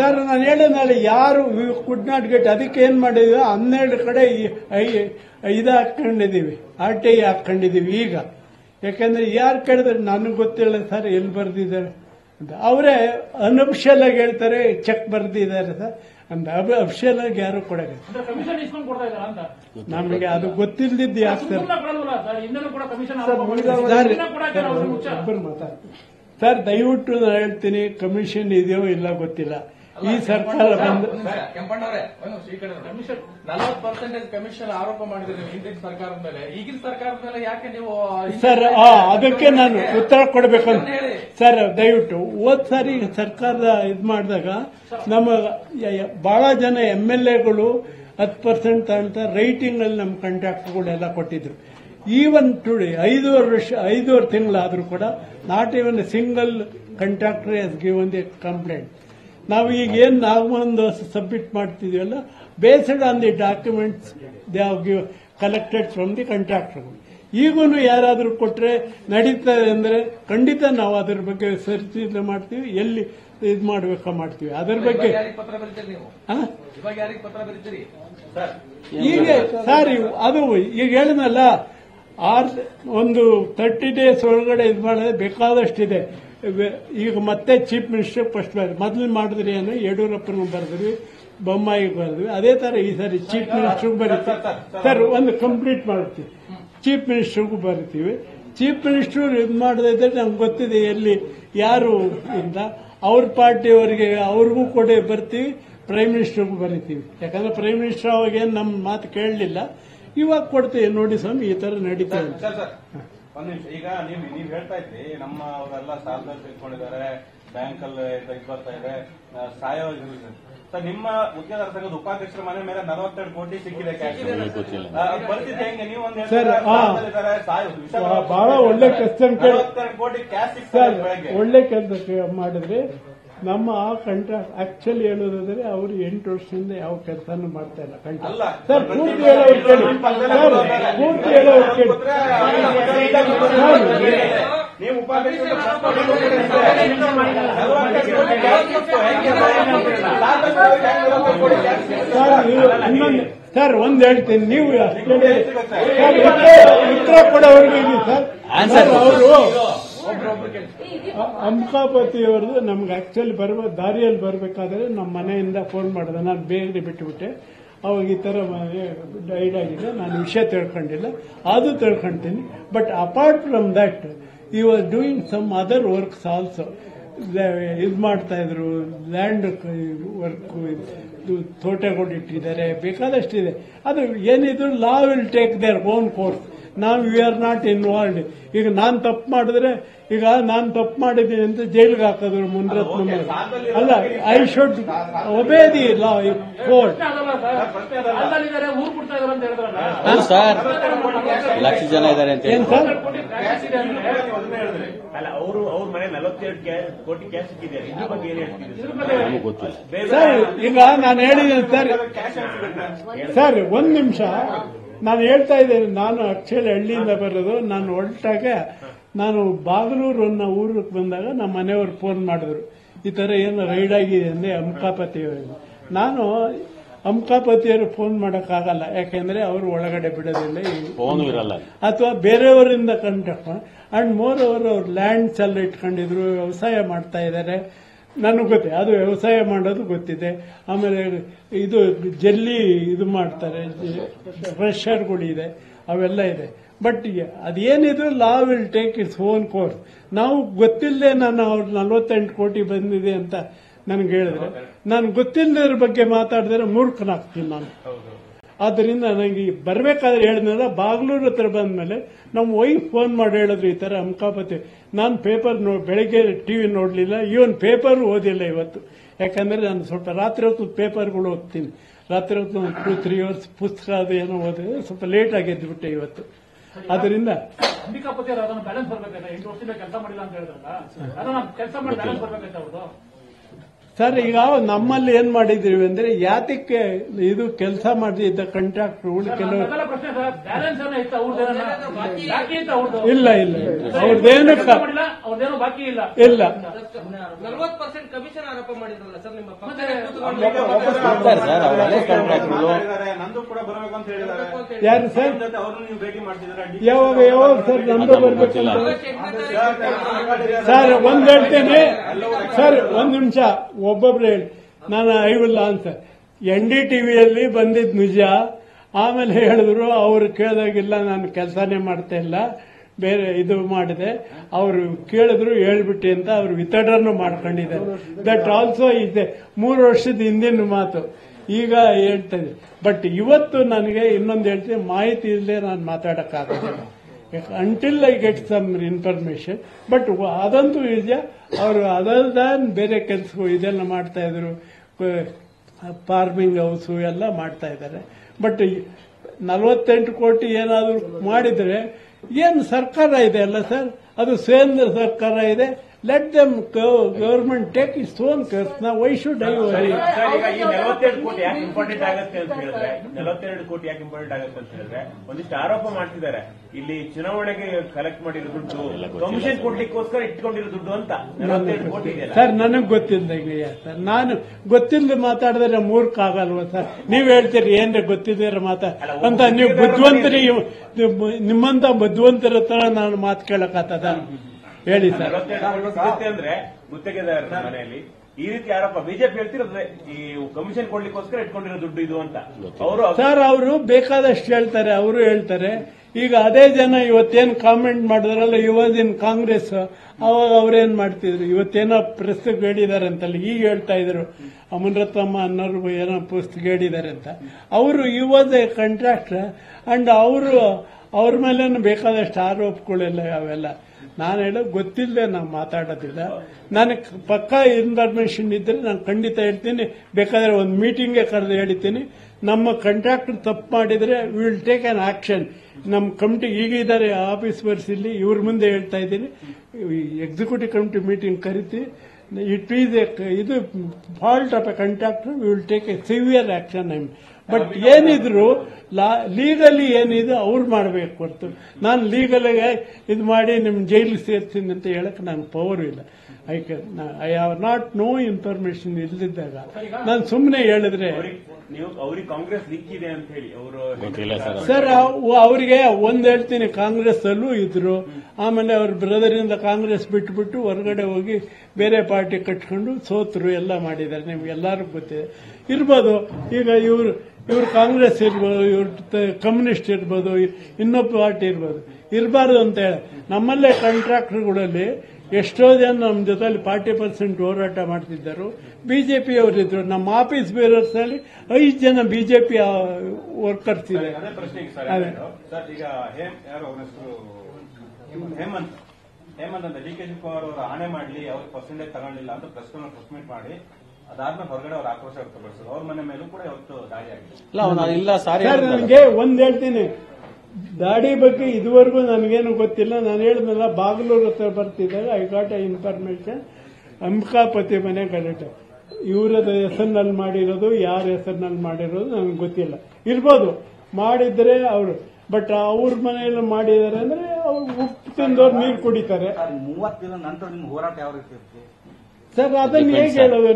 ಸರ್ ನಾನು ಹೇಳಿದ್ನಲ್ಲ, ಯಾರು ಕುಡ್ ನಾಟ್ ಗೆಟ್, ಅದಕ್ಕೆ ಏನ್ ಮಾಡಿದೀವಿ 12 ಕಡೆ ಇದು ಹಾಕೊಂಡಿದೀವಿ, RTI ಹಾಕೊಂಡಿದೀವಿ. ಈಗ ಯಾಕಂದ್ರೆ ಯಾರು ಕೇಳಿದ್ರೆ ನನಗೆ ಗೊತ್ತಿಲ್ಲ ಸರ್ ಎಲ್ಲಿ ಬರ್ದಿದ್ದಾರೆ ಅಂತ, ಅವರೇ ಅನಫಿಷಿಯಲ್ ಆಗಿ ಹೇಳ್ತಾರೆ ಚೆಕ್ ಬರ್ದಿದ್ದಾರೆ ಸರ್ ಅಂತ, ಅಫಿಷಿಯಲ್ ಆಗಿ ಯಾರು ಕೊಡೋದು ನಮಗೆ ಅದು ಗೊತ್ತಿಲ್ಲದಿದ್ದು ಯಾಕೆ ಸರ್ ದಯವಿಟ್ಟು ನಾನು ಹೇಳ್ತೀನಿ, ಕಮಿಷನ್ ಇದೆಯೋ ಇಲ್ಲ ಗೊತ್ತಿಲ್ಲ, ಈ ಸರ್ಕಾರ ಬಂದು ಕೆಂಪಣ್ಣವರೇ 40% ಕಮಿಷನ್ ಆರೋಪ ಮಾಡಿದ್ರೆ ಹಿಂದಿನ ಸರ್ಕಾರದ ಮೇಲೆ, ಈಗಿನ ಸರ್ಕಾರದ ಮೇಲೆ ಯಾಕೆ ನೀವು ಸರ್? ಅದಕ್ಕೆ ನಾನು ಉತ್ತರ ಕೊಡಬೇಕು ಸರ್. ದಯವಿಟ್ಟು ಹೋದ್ ಸಾರಿ ಸರ್ಕಾರದ ಇದು ಮಾಡಿದಾಗ ನಮ್ಮ ಬಹಳ ಜನ MLAಗಳು 10% ಅಂತ ರೈಟಿಂಗ್ ಅಲ್ಲಿ ನಮ್ಮ ಕಾಂಟ್ರಾಕ್ಟ್ಗಳೆಲ್ಲ ಕೊಟ್ಟಿದ್ರು. ಈವನ್ ಟುಡೇ 5 ತಿಂಗಳಾದರೂ ಕೂಡ not even single contractor has given the complaint. ನಾವು ಈಗ ಏನು ನಾವೊಂದು ಸಬ್ಮಿಟ್ ಮಾಡ್ತಿದ್ದೀವಲ್ಲ, based on the documents they have collected from the ಕಾಂಟ್ರಾಕ್ಟರ್ಗಳು. ಈಗೂ ಯಾರಾದರೂ ಕೊಟ್ಟರೆ ನಡೀತದೆ ಅಂದರೆ ಖಂಡಿತ ನಾವು ಅದ್ರ ಬಗ್ಗೆ ಚರ್ಚೆ ಮಾಡ್ತೀವಿ, ಎಲ್ಲಿ ಇದು ಮಾಡಬೇಕು ಮಾಡ್ತೀವಿ ಅದರ ಬಗ್ಗೆ. ಈಗ ಸರ್ ಅದು ಈಗ ಹೇಳಿದ್ನಲ್ಲ, 30 ಡೇಸ್ ಒಳಗಡೆ ಇದು ಮಾಡಿದ್ರೆ ಬೇಕಾದಷ್ಟಿದೆ. ಈಗ ಮತ್ತೆ ಚೀಫ್ ಮಿನಿಸ್ಟರ್ ಫಸ್ಟ್ ಬಾರಿ ಮೊದಲು ಮಾಡಿದ್ರಿ ಏನು, ಯಡಿಯೂರಪ್ಪನಿಗೆ ಬರೆದ್ವಿ, ಬೊಮ್ಮಾಯಿಗೆ ಬರೆದ್ವಿ, ಅದೇ ತರ ಈ ಸಾರಿ ಚೀಫ್ ಮಿನಿಸ್ಟರ್ಗೂ ಬರೀತೀವಿ ಸರ್, ಒಂದು ಕಂಪ್ಲೀಟ್ ಮಾಡ್ತೀವಿ, ಚೀಫ್ ಮಿನಿಸ್ಟರ್ಗೂ ಬರೀತೀವಿ. ಚೀಫ್ ಮಿನಿಸ್ಟರ್ ಇದು ಮಾಡದೇ ಇದ್ರೆ ನಮ್ಗೆ ಗೊತ್ತಿದೆ ಎಲ್ಲಿ ಯಾರು ಅಂತ, ಅವ್ರ ಪಾರ್ಟಿಯವರಿಗೆ ಅವ್ರಿಗೂ ಕೂಡ ಬರ್ತೀವಿ, ಪ್ರೈಮ್ ಮಿನಿಸ್ಟರ್ಗೂ ಬರೀತೀವಿ. ಯಾಕಂದ್ರೆ ಪ್ರೈಮ್ ಮಿನಿಸ್ಟರ್ ಅವಾಗ ಏನು ನಮ್ಮ ಮಾತು ಕೇಳಲಿಲ್ಲ, ಇವಾಗ ಕೊಡ್ತೀವಿ ನೋಡಿ ಸ್ವಾಮಿ ಈ ತರ ನಡೀತಾ ಇದೆ. 1 ನಿಮಿಷ. ಈಗ ನೀವು ಹೇಳ್ತಾ ಇದ್ರಿ ನಮ್ಮ ಅವರೆಲ್ಲ ಸಾಲ ತೆಗೆದುಕೊಂಡಿದ್ದಾರೆ, ಬ್ಯಾಂಕ್ ಅಲ್ಲಿ ಇದು ಬರ್ತಾ ಇದೆ, ಸಾಯೋ ಸರ್. ನಿಮ್ಮ ಉದ್ಯೋಗ ಸಂಘದ ಉಪಾಧ್ಯಕ್ಷರ ಮನೆ ಮೇಲೆ 42 ಕೋಟಿ ಸಿಕ್ಕಿದೆ ಕ್ಯಾಶ್, ಪರಿಸ್ಥಿತಿ ಹೆಂಗೆ? ನೀವು ಒಂದು ಬಹಳ ಒಳ್ಳೆ ಕ್ವಶನ್, 42 ಕೋಟಿ ಕ್ಯಾಶ್ ಸಿಕ್ಕಿದೆ, ಒಳ್ಳೆ ಕೆಲಸ ಮಾಡಿದ್ರೆ. ನಮ್ಮ ಕಾಂಟ್ರಾಕ್ಟ್ ಆಕ್ಚುಲಿ ಹೇಳೋದಾದ್ರೆ ಅವರು 8 ವರ್ಷದಿಂದ ಯಾವ ಕೆಲಸನೂ ಮಾಡ್ತಾ ಇಲ್ಲ. ಸರ್ ಪೂರ್ತಿ ಹೇಳೋದು ಸರ್ ಒಂದ್ ಹೇಳ್ತೀನಿ, ನೀವು ಉತ್ತರ ಕೊಡೋವರೆಗೂ ಇದ್ದೀವಿ ಸರ್. ಅವರು ಅಂಕಾಪತಿಯವ್ರದ್ದು ನಮ್ಗೆ ಆಕ್ಚುಲಿ ದಾರಿಯಲ್ಲಿ ಬರಬೇಕಾದ್ರೆ ನಮ್ಮ ಮನೆಯಿಂದ ಫೋನ್ ಮಾಡಿದೆ, ನಾನು ಬೇಗನೆ ಬಿಟ್ಟುಬಿಟ್ಟೆ. ಅವಾಗ ಈ ಥರ ಡೈಡ್ ಆಗಿದೆ, ನಾನು ವಿಷಯ ತಿಳ್ಕೊಂಡಿಲ್ಲ, ಅದು ತಿಳ್ಕೊಂತೀನಿ. But apart from that he was doing some other works also. ಇದು ಮಾಡ್ತಾ ಇದ್ರು, ಲ್ಯಾಂಡ್ ವರ್ಕ್, ತೋಟಗಳು ಇಟ್ಟಿದ್ದಾರೆ, ಬೇಕಾದಷ್ಟಿದೆ. ಅದು ಏನಿದ್ರು law will take their own course. Now we are not involved. If I tap madre, if I tap madre, then jail ga kadur mundrat. I should obey the law. Court. No, sir. Lakshya jana idare ante. Yes, sir. Our money cash sir, if I sir, one nimsha. ನಾನು ಹೇಳ್ತಾ ಇದ್ದೇನೆ ನಾನು actually ಹಳ್ಳಿಯಿಂದ ಬರೋದು ನಾನು ಹೊರಟಾಗ ನಾನು ಬಾಗಲೂರು ಅನ್ನೋ ಊರಿಗೆ ಬಂದಾಗ ನಮ್ಮ ಮನೆಯವರು ಫೋನ್ ಮಾಡಿದ್ರು ಈ ತರ ಏನು ರೈಡ್ ಆಗಿದೆ ಅಂದ್ರೆ ಅಂಕಾಪತಿಯವರು ನಾನು ಅಂಕಾಪತಿಯವರು ಫೋನ್ ಮಾಡೋಕ್ಕಾಗಲ್ಲ ಯಾಕೆಂದ್ರೆ ಅವರು ಒಳಗಡೆ ಬಿಡೋದಿಲ್ಲ ಫೋನ್ ಇರಲ್ಲ ಅಥವಾ ಬೇರೆಯವರಿಂದ ಕಾಂಟ್ಯಾಕ್ಟ್ ಅಂಡ್ ಮೋರ್ ಅವರು ಅವ್ರ ಲ್ಯಾಂಡ್ಸ್ ಎಲ್ಲ ಇಟ್ಕೊಂಡಿದ್ರು ವ್ಯವಸಾಯ ಮಾಡ್ತಾ ಇದ್ದಾರೆ ನನಗೆ ಗೊತ್ತೆ ಅದು ವ್ಯವಸಾಯ ಮಾಡೋದು ಗೊತ್ತಿದೆ ಆಮೇಲೆ ಇದು ಜಲ್ಲಿ ಇದು ಮಾಡ್ತಾರೆ ಫ್ರೆಷರ್ಗಳಿದೆ ಅವೆಲ್ಲ ಇದೆ ಬಟ್ ಅದೇನಿದ್ರು law will take its own course ನಾವು ಗೊತ್ತಿಲ್ಲದೆ ನಾನು ಅವ್ರ 48 ಕೋಟಿ ಬಂದಿದೆ ಅಂತ ನನಗೆ ಹೇಳಿದ್ರೆ ನಾನು ಗೊತ್ತಿಲ್ಲದ್ರ ಬಗ್ಗೆ ಮಾತಾಡಿದ್ರೆ ಮೂರ್ಖನಾಗ್ತೀನಿ ನಾನು ಆದ್ದರಿಂದ ನನಗೆ ಬರಬೇಕಾದ್ರೆ ಹೇಳಿದ್ನಲ್ಲ ಬಾಗ್ಲೂರು ಹತ್ರ ಬಂದ್ಮೇಲೆ ನಮ್ಮ ವೈಫ್ ಫೋನ್ ಮಾಡಿ ಹೇಳಿದ್ರು ಈ ತರ ಅಂಕಾಪತಿ ನಾನು ಪೇಪರ್ ಬೆಳಗ್ಗೆ ಟಿವಿ ನೋಡಲಿಲ್ಲ ಇವನ್ ಪೇಪರ್ ಓದಿಲ್ಲ ಇವತ್ತು ಯಾಕಂದ್ರೆ ನಾನು ಸ್ವಲ್ಪ ರಾತ್ರಿ ಹೊತ್ತು ಪೇಪರ್ಗಳು ಓದ್ತೀನಿ ರಾತ್ರಿ ಹೊತ್ತು 2-3 hours ಪುಸ್ತಕ ಅದು ಏನೋ ಓದಿದ್ರೆ ಸ್ವಲ್ಪ ಲೇಟ್ ಆಗಿ ಎದ್ಬಿಟ್ಟೆ ಇವತ್ತು ಅದರಿಂದ ಅಂಕಾಪತಿ ಬ್ಯಾಲೆನ್ಸ್ ಬರಬೇಕಲ್ಲ 8 ವರ್ಷದಿಂದ ಕೆಲಸ ಮಾಡಿಲ್ಲ ಅಂತ ಹೇಳಿದ್ರಲ್ಲ ಕೆಲಸ ಮಾಡಿ ಬ್ಯಾಲೆನ್ಸ್ ಬರಬೇಕಂತ ಅವರು ಸರ್ ಈಗ ನಮ್ಮಲ್ಲಿ ಏನ್ ಮಾಡಿದ್ರಿ ಅಂದ್ರೆ ಯಾತಕ್ಕೆ ಇದು ಕೆಲಸ ಮಾಡಿದ್ದ ಕಾಂಟ್ರಾಕ್ಟರ್ಗಳು ಕೆಲವರು ಇಲ್ಲ ಇಲ್ಲ ಅವ್ರದ್ದೇನು ಇಲ್ಲ ಯಾರು ಸರ್ ಯಾವಾಗ ಯಾವಾಗ ಸರ್ ನಮ್ದು ಬರ್ಬೇಕಿಲ್ಲ ಸರ್ ಒಂದ್ ಹೇಳ್ತೇನೆ ಸರ್ ಒಂದ್ ನಿಮಿಷ ಒಬ್ಬೊಬ್ರು ಹೇಳಿ ನಾನು ಐವಿಲ್ಲ ಅಂತ NDTVಯಲ್ಲಿ ಬಂದಿದ್ ನಿಜ ಆಮೇಲೆ ಹೇಳಿದ್ರು ಅವ್ರು ಕೇಳಿದಾಗಿಲ್ಲ ನಾನು ಕೆಲಸನೇ ಮಾಡ್ತಾ ಇಲ್ಲ ಬೇರೆ ಇದು ಮಾಡಿದೆ ಅವರು ಕೇಳಿದ್ರು ಹೇಳ್ಬಿಟ್ಟಿ ಅಂತ ಅವ್ರು ವಿತಡರ್ನು ಮಾಡ್ಕೊಂಡಿದ್ದಾರೆ ದಟ್ ಆಲ್ಸೋ ಇದೆ 3 ವರ್ಷದ ಹಿಂದಿನ ಮಾತು ಈಗ ಹೇಳ್ತಾ ಇದೆ ಬಟ್ ಇವತ್ತು ನನಗೆ ಇನ್ನೊಂದು ಹೇಳ್ತೀನಿ ಮಾಹಿತಿ ಇಲ್ಲದೆ ನಾನು ಮಾತಾಡೋಕ್ಕಾಗಲ್ಲ until I get some information but ಅದಂತೂ ಇದೆಯಾ ಅವರು ಅದರ್ ದಾನ್ ಬೇರೆ ಕೆಲಸಗಳು ಇದೆಲ್ಲ ಮಾಡ್ತಾ ಇದ್ರು ಫಾರ್ಮಿಂಗ್ ಹೌಸು ಎಲ್ಲ ಮಾಡ್ತಾ ಇದ್ದಾರೆ ಬಟ್ 48 ಕೋಟಿ ಏನಾದರೂ ಮಾಡಿದ್ರೆ ಏನು ಸರ್ಕಾರ ಇದೆ ಅಲ್ಲ ಸರ್ ಅದು ಕೇಂದ್ರ ಸರ್ಕಾರ ಇದೆ let them government take its own CARES ನಾವು why should I worry important ಆಗುತ್ತೆ ಅಂತ ಹೇಳಿದ್ರೆ 42 ಕೋಟಿ ಯಾಕೆ ಇಂಪಾರ್ಟೆಂಟ್ ಆಗುತ್ತೆ ಅಂತ ಹೇಳಿದ್ರೆ ಒಂದಿಷ್ಟು ಆರೋಪ ಮಾಡ್ತಿದ್ದಾರೆ ಇಲ್ಲಿ ಚುನಾವಣೆಗೆ ಕಲೆಕ್ಟ್ ಮಾಡಿರೋ ದುಡ್ಡು ಕಮಿಷನ್ ಕೊಡ್ಲಿಕ್ಕೋಸ್ಕರ ಇಟ್ಕೊಂಡಿರೋ ದುಡ್ಡು ಅಂತ 42 ಕೋಟಿ ಇದೆ ಸರ್ ನನಗೆ ಗೊತ್ತಿಲ್ಲ ಈಗ ಸರ್ ನಾನು ಗೊತ್ತಿಲ್ಲದೆ ಮಾತಾಡಿದ್ರೆ ಮೂರ್ಖ ಆಗಲ್ವ ಸರ್ ನೀವ್ ಹೇಳ್ತೀರಿ ಏನ್ರೆ ಗೊತ್ತಿದ್ದೀರ ಅಂತ ನೀವು ಬುದ್ಧಿವಂತರಿ ನಿಮ್ಮಂತ ಬುದ್ಧಿವಂತರ ಹತ್ರ ನಾನು ಮಾತು ಕೇಳಕ್ಕಾಗ್ತದ ಹೇಳಿ ಸರ್ ಅಂದ್ರೆ ಗುತ್ತಿಗೆದಾರ ಮನೆಯಲ್ಲಿ ಈ ರೀತಿ ಆರೋಪ ಬಿಜೆಪಿ ಹೇಳ್ತಿರೋದ್ರೆ ಈ ಕಮಿಷನ್ ಕೊಡ್ಲಿಕ್ಕೋಸ್ಕರ ಇಟ್ಕೊಂಡಿರೋ ದುಡ್ಡು ಇದು ಅಂತ ಅವರು ಸರ್ ಅವರು ಬೇಕಾದಷ್ಟು ಹೇಳ್ತಾರೆ ಅವರು ಹೇಳ್ತಾರೆ ಈಗ ಅದೇ ಜನ ಇವತ್ತೇನು ಕಾಮೆಂಟ್ ಮಾಡಿದ್ರಲ್ಲ ಇವಾಗ ಇನ್ ಕಾಂಗ್ರೆಸ್ ಅವಾಗ ಅವ್ರೇನ್ ಮಾಡ್ತಿದ್ರು ಇವತ್ತೇನೋ ಪ್ರಸ್ತುತ ಹೇಳಿದ್ದಾರೆ ಅಂತಲ್ಲ ಈಗ ಹೇಳ್ತಾ ಇದ್ರು ಮುನರತ್ನಮ್ಮ ಅನ್ನೋರು ಏನೋ ಪುಸ್ತಕ ಹೇಳಿದ್ದಾರೆ ಅಂತ ಅವರು ಇವಾಗ ಕಾಂಟ್ರಾಕ್ಟರ್ ಅಂಡ್ ಅವ್ರ ಮೇಲೆ ಬೇಕಾದಷ್ಟು ಆರೋಪಗಳೆಲ್ಲ ಅವೆಲ್ಲ ನಾನು ಹೇಳೋದು ಗೊತ್ತಿಲ್ಲದೆ ನಾನು ಮಾತಾಡೋದಿಲ್ಲ ನನಗೆ ಪಕ್ಕಾ ಇನ್ಫಾರ್ಮೇಶನ್ ಇದ್ರೆ ನಾನು ಖಂಡಿತ ಹೇಳ್ತೀನಿ ಬೇಕಾದ್ರೆ ಒಂದು ಮೀಟಿಂಗ್ಗೆ ಕರೆದು ಹೇಳ್ತೀನಿ ನಮ್ಮ ಕಾಂಟ್ರಾಕ್ಟರ್ ತಪ್ಪು ಮಾಡಿದರೆ we will take an action ನಮ್ಮ ಕಮಿಟಿ ಈಗಿದ್ದಾರೆ ಆಫೀಸ್ ವರ್ಸಿಲ್ಲಿ ಇವ್ರ ಮುಂದೆ ಹೇಳ್ತಾ ಇದ್ದೀನಿ ಎಕ್ಸಿಕ್ಯೂಟಿವ್ ಕಮಿಟಿ ಮೀಟಿಂಗ್ ಕರಿತೀವಿ ಇಟ್ ಈಸ್ ಇದು fault of a contractor we will take a severe action I but ಏನಿದ್ರು ಲೀಗಲಿ ಏನಿದೆ ಅವ್ರು ಮಾಡಬೇಕು ಹೊರತು ನಾನು ಲೀಗಲಿಗೆ ಇದು ಮಾಡಿ ನಿಮ್ಮ ಜೈಲಿಗೆ ಸೇರ್ತೀನಿ ಅಂತ ಹೇಳಕ್ ನನಗೆ ಪವರ್ ಇಲ್ಲ I have not no information ಇಲ್ಲದಿದ್ದಾಗ ನಾನು ಸುಮ್ಮನೆ ಹೇಳಿದ್ರೆ ಕಾಂಗ್ರೆಸ್ ದಿಕ್ಕಿದೆ ಅಂತ ಹೇಳಿ ಅವರು ಸರ್ ಅವರಿಗೆ ಒಂದ್ ಹೇಳ್ತೀನಿ ಕಾಂಗ್ರೆಸ್ ಅಲ್ಲೂ ಇದ್ರು ಆಮೇಲೆ ಅವ್ರ ಬ್ರದರಿಂದ ಕಾಂಗ್ರೆಸ್ ಬಿಟ್ಬಿಟ್ಟು ಹೊರಗಡೆ ಹೋಗಿ ಬೇರೆ ಪಾರ್ಟಿ ಕಟ್ಕೊಂಡು ಸೋತರು ಎಲ್ಲ ಮಾಡಿದ್ದಾರೆ ನಿಮ್ಗೆ ಎಲ್ಲರಿಗೂ ಗೊತ್ತಿದೆ ಇರ್ಬೋದು ಈಗ ಇವ್ರು ಕಾಂಗ್ರೆಸ್ ಇರ್ಬೋದು ಇವ್ರ ಕಮ್ಯುನಿಸ್ಟ್ ಇರ್ಬೋದು ಇನ್ನೊಬ್ಬ ಪಾರ್ಟಿ ಇರ್ಬೋದು ಇರಬಾರ್ದು ಅಂತ ಹೇಳಿ ನಮ್ಮಲ್ಲೇ ಕಾಂಟ್ರಾಕ್ಟರ್ಗಳಲ್ಲಿ ಎಷ್ಟೋ ಜನ ನಮ್ಮ ಜೊತೆಯಲ್ಲಿ 40% ಹೋರಾಟ ಮಾಡ್ತಿದ್ದರು. ಬಿಜೆಪಿ ಅವರಿದ್ರು. ನಮ್ಮ ಆಫೀಸ್ ಬೇರರ್ಸ್ ಅಲ್ಲಿ 5 ಜನ ಬಿಜೆಪಿ ವರ್ಕರ್ಸ್ ಇದೆ. ಹೇಮಂತ್ ಅಂತ ಡಿಕೆ ಶಿವಕುಮಾರ್ ಅವರು ಆಣೆ ಮಾಡಲಿ, ಅವ್ರ ಪರ್ಸೆಂಟೇಜ್ ತಗೊಂಡಿಲ್ಲ ಅಂತ ಪ್ರಶ್ನೆ ಸಬ್ಮಿಟ್ ಮಾಡಿ ಅದಾದ್ಮೇಲೆ ಹೊರಗಡೆ ಅವ್ರ ಆಕ್ರೋಶ ವ್ಯಕ್ತಪಡಿಸಿದ್ರು. ಅವ್ರ ಮನೆ ಮೇಲೂ ಕೂಡ ಇವತ್ತು ದಾಳಿ ಆಗಿದೆ. ನನಗೆ ಒಂದ್ ಹೇಳ್ತೀನಿ, ದಾಡಿ ಬಗ್ಗೆ ಇದುವರೆಗೂ ನನಗೇನು ಗೊತ್ತಿಲ್ಲ. ನಾನು ಹೇಳಿದ್ನಲ್ಲ, ಬಾಗಲೂರು ಹತ್ರ ಬರ್ತಿದ್ದಾಗ ಐ ಗಾಟ್ ಅ ಇನ್ಫಾರ್ಮೇಶನ್ ಅಂಕಾಪತಿ ಮನೆ ಗಲಾಟೆ ಇವರ ಹೆಸರಿನಲ್ಲಿ ಮಾಡಿರೋದು, ಯಾರ ಹೆಸರಿನಲ್ಲಿ ಮಾಡಿರೋದು ನನಗೆ ಗೊತ್ತಿಲ್ಲ. ಇರ್ಬೋದು ಮಾಡಿದ್ರೆ ಅವರು, ಬಟ್ ಅವ್ರ ಮನೆಯಲ್ಲಿ ಮಾಡಿದ್ದಾರೆ ಅಂದ್ರೆ ಅವ್ರು ಉಪ್ಪು ತಂದವ್ರು ನೀರು ಕುಡಿತಾರೆ. 30 ದಿನ ನಂತರ ನಿಮ್ಮ ಹೋರಾಟ ಯಾವ ರೀತಿ ಇರುತ್ತೆ ಸರ್? ಅದನ್ನು ಹೇಗೆ ಹೇಳೋದು?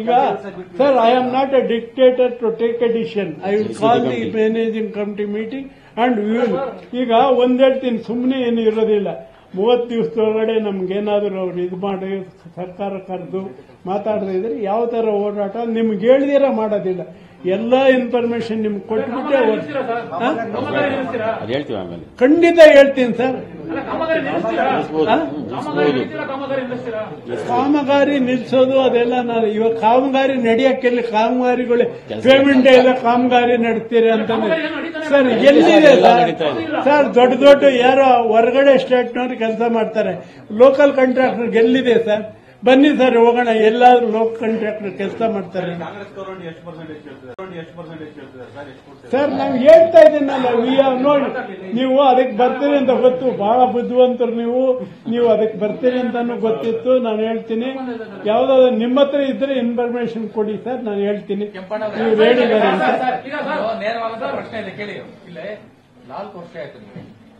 ಈಗ sir, I am not a dictator to take a decision. I will call the managing committee meeting and will. ಈಗ ಒಂದ್ ಹೇಳ್ತೀನಿ, ಸುಮ್ಮನೆ ಏನು ಇರೋದಿಲ್ಲ. 30 ದಿವಸದೊಳಗಡೆ ನಮ್ಗೇನಾದ್ರು ಅವ್ರು ಇದು ಮಾಡಿ ಸರ್ಕಾರ ಕರೆದು ಮಾತಾಡದೇ ಇದ್ರೆ ಯಾವ ತರ ಹೋರಾಟ ನಿಮ್ಗೆ ಹೇಳಿದಿರ ಮಾಡೋದಿಲ್ಲ. ಎಲ್ಲಾ ಇನ್ಫಾರ್ಮೇಶನ್ ನಿಮ್ಗೆ ಕೊಟ್ಬಿಟ್ಟೆ ಖಂಡಿತ ಹೇಳ್ತೀನಿ ಸರ್. ಕಾಮಗಾರಿ ನಿಲ್ಸೋದು ಅದೆಲ್ಲ ನಾನು ಇವಾಗ ಕಾಮಗಾರಿ ನಡೆಯಕ್ಕೆ ಕಾಮಗಾರಿಗಳೇ ಪೇಮೆಂಟ್ ಎಲ್ಲ ಕಾಮಗಾರಿ ನಡೆಸ್ತೀರಿ ಅಂತ ಸರ್ ಎಲ್ಲಿದೆ ಸರ್? ದೊಡ್ಡ ದೊಡ್ಡ ಯಾರೋ ಹೊರಗಡೆ ಸ್ಟೇಟ್ನವ್ರು ಕೆಲಸ ಮಾಡ್ತಾರೆ, ಲೋಕಲ್ ಕಾಂಟ್ರಾಕ್ಟರ್ ಎಲ್ಲಿದೆ ಸರ್? ಬನ್ನಿ ಸರ್ ಹೋಗೋಣ, ಎಲ್ಲಾದ್ರೂ ಲೋಕ ಕಾಂಟ್ರಾಕ್ಟರ್ ಕೆಲಸ ಮಾಡ್ತಾರೆ ಸರ್. ನಾವು ಹೇಳ್ತಾ ಇದ್ದೀನಲ್ಲ, ನೀವು ಅದಕ್ಕೆ ಬರ್ತೀರಿ ಅಂತ ಗೊತ್ತು. ಬಹಳ ಬುದ್ಧಿವಂತರು ನೀವು, ಅದಕ್ಕೆ ಬರ್ತೀರಿ ಅಂತಾನು ಗೊತ್ತಿತ್ತು. ನಾನು ಹೇಳ್ತೀನಿ, ಯಾವ್ದಾದ್ರು ನಿಮ್ಮ ಹತ್ರ ಇದ್ರೆ ಇನ್ಫಾರ್ಮೇಶನ್ ಕೊಡಿ ಸರ್, ನಾನು ಹೇಳ್ತೀನಿ. ನೀವು ಹೇಳಿದ್ದಾರೆ ಇಲ್ಲೇ 4 ವರ್ಷ ಆಯ್ತು,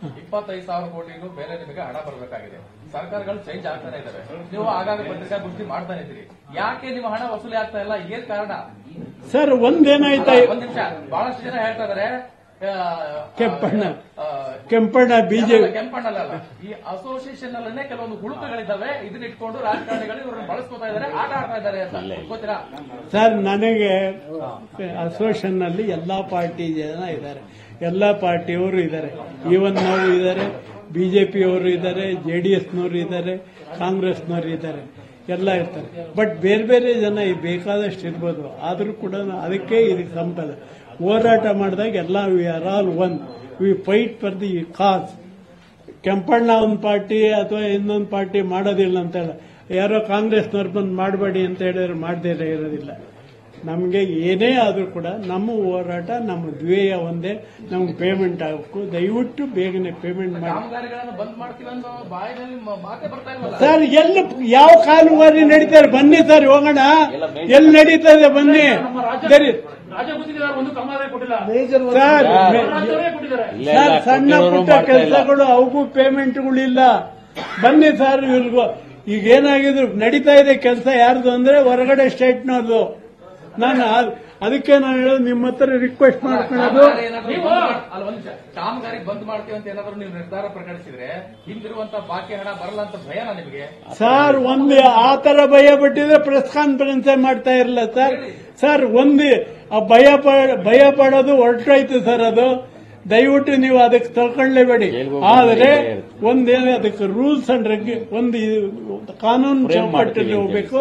25,000 ಕೋಟಿಗೂ ಬೇರೆ ನಿಮಗೆ ಹಣ ಬರಬೇಕಾಗಿದೆ. ಸರ್ಕಾರಗಳು ಚೇಂಜ್ ಆಗ್ತಾನೆ ಇದ್ದಾವೆ, ನೀವು ಆಗಾಗ ಪತ್ರಿಕಾಗೋಷ್ಠಿ ಮಾಡ್ತಾನೆ ಇದ್ದೀರಿ. ಯಾಕೆ ನಿಮ್ಮ ಹಣ ವಸೂಲಿ ಆಗ್ತಾ ಇಲ್ಲ, ಏನ್ ಕಾರಣ ಸರ್? ಒಂದೇನಾಯ್ತಾ, ಒಂದ್ ನಿಮಿಷ. ಬಹಳಷ್ಟು ಜನ ಹೇಳ್ತಾ ಇದಾರೆ ಕೆಂಪಣ್ಣ ಬಿಜೆಪಿ ಕೆಂಪಣ್ಣಲ್ಲ, ಈ ಅಸೋಸಿಯೇಷನ್ ಅಲ್ಲೇ ಕೆಲವೊಂದು ಹುಳುಕಗಳಿದ್ದಾವೆ, ಇದನ್ನ ಇಟ್ಕೊಂಡು ರಾಜಕಾರಣಿಗಳು ಇವ್ರನ್ನ ಬಳಸ್ಕೊತಾ ಇದಾರೆ, ಆಟ ಆಡ್ತಾ ಇದಾರೆ ಅಂತ ಗೊತ್ತಿರಾ ಸರ್? ನನಗೆ ಅಸೋಸಿಯೇಷನ್ ನಲ್ಲಿ ಎಲ್ಲಾ ಪಾರ್ಟಿ ಜನ ಇದ್ದಾರೆ, ಎಲ್ಲಾ ಪಾರ್ಟಿಯವರು ಇದ್ದಾರೆ. ಈವನ್ ನಾವು ಇದ್ದಾರೆ, ಬಿಜೆಪಿಯವರು ಇದ್ದಾರೆ, ಜೆಡಿಎಸ್ನವರು ಇದ್ದಾರೆ, ಕಾಂಗ್ರೆಸ್ನವರು ಇದ್ದಾರೆ, ಎಲ್ಲ ಇರ್ತಾರೆ. ಬಟ್ ಬೇರೆ ಬೇರೆ ಜನ ಬೇಕಾದಷ್ಟು ಇರ್ಬೋದು. ಆದರೂ ಕೂಡ ಅದಕ್ಕೆ ಇದಕ್ಕೆ ಸಂಬಂಧ ಹೋರಾಟ ಮಾಡಿದಾಗ ಎಲ್ಲ we are all one, we fight for the cause. Kempanna ಒಂದು ಪಾರ್ಟಿ ಅಥವಾ ಇನ್ನೊಂದು ಪಾರ್ಟಿ ಮಾಡೋದಿಲ್ಲ ಅಂತ ಹೇಳ, ಯಾರೋ ಕಾಂಗ್ರೆಸ್ನವ್ರು ಬಂದು ಮಾಡಬೇಡಿ ಅಂತ ಹೇಳಿದ್ರೆ ಮಾಡದೇ ಇರೋದಿಲ್ಲ. ನಮಗೆ ಏನೇ ಆದರೂ ಕೂಡ ನಮ್ಮ ಹೋರಾಟ, ನಮ್ಮ ಧ್ಯೇಯ ಒಂದೇ, ನಮ್ಗೆ ಪೇಮೆಂಟ್ ಆಗಬೇಕು. ದಯವಿಟ್ಟು ಬೇಗನೆ ಪೇಮೆಂಟ್ ಮಾಡಿ ಸರ್. ಎಲ್ಲಿ ಯಾವ ಕಾಮಗಾರಿ ನಡೀತಾರೆ ಬನ್ನಿ ಸರ್, ಹೋಗೋಣ. ಎಲ್ಲಿ ನಡೀತಾ ಇದೆ ಬನ್ನಿ ಸರ್. ಸಣ್ಣ ಪುಟ್ಟ ಕೆಲಸಗಳು, ಅವಗೂ ಪೇಮೆಂಟ್ಗಳಿಲ್ಲ. ಬನ್ನಿ ಸರ್, ಇವ್ರಿಗೂ ಈಗ ಏನಾಗಿದ್ರು ನಡೀತಾ ಇದೆ ಕೆಲಸ. ಯಾರ್ದು ಅಂದ್ರೆ ಹೊರಗಡೆ ಸ್ಟೇಟ್ನವ್ರದು. ನಾನು ಅದಕ್ಕೆ ನಾನು ಹೇಳೋದು, ನಿಮ್ಮ ಹತ್ರ ರಿಕ್ವೆಸ್ಟ್ ಮಾಡ್ಕೊಳ್ಳೋದು. ಕಾಮಗಾರಿ ಬಂದ್ ಮಾಡ್ತೀವಿ ಅಂತ ಏನಾದ್ರು ನೀವು ನಿರ್ಧಾರ ಪ್ರಕಟಿಸಿದ್ರೆ ಹಿಂದಿರುವಂತಹ ಬಾಕಿ ಹಣ ಬರಲ್ಲ ಅಂತ ಭಯ ನಿಮಗೆ ಸರ್? ಒಂದು ಆ ತರ ಭಯ ಬಿಟ್ಟಿದ್ರೆ ಪ್ರೆಸ್ ಕಾನ್ಫರೆನ್ಸ್ ಮಾಡ್ತಾ ಇರಲ್ಲ ಸರ್. ಸರ್ ಒಂದು ಭಯ ಪಡೋದು ಹೊರಟಾಯ್ತು ಸರ್. ಅದು ದಯವಿಟ್ಟು ನೀವು ಅದಕ್ಕೆ ತಳ್ಕೊಳ್ಳೇಬೇಡಿ. ಆದರೆ ಒಂದೇನು, ಅದಕ್ಕೆ ರೂಲ್ಸ್ ಅಂಡ್ ಒಂದು ಕಾನೂನು ಚೌಕಟ್ಟಲ್ಲಿ ಹೋಗ್ಬೇಕು.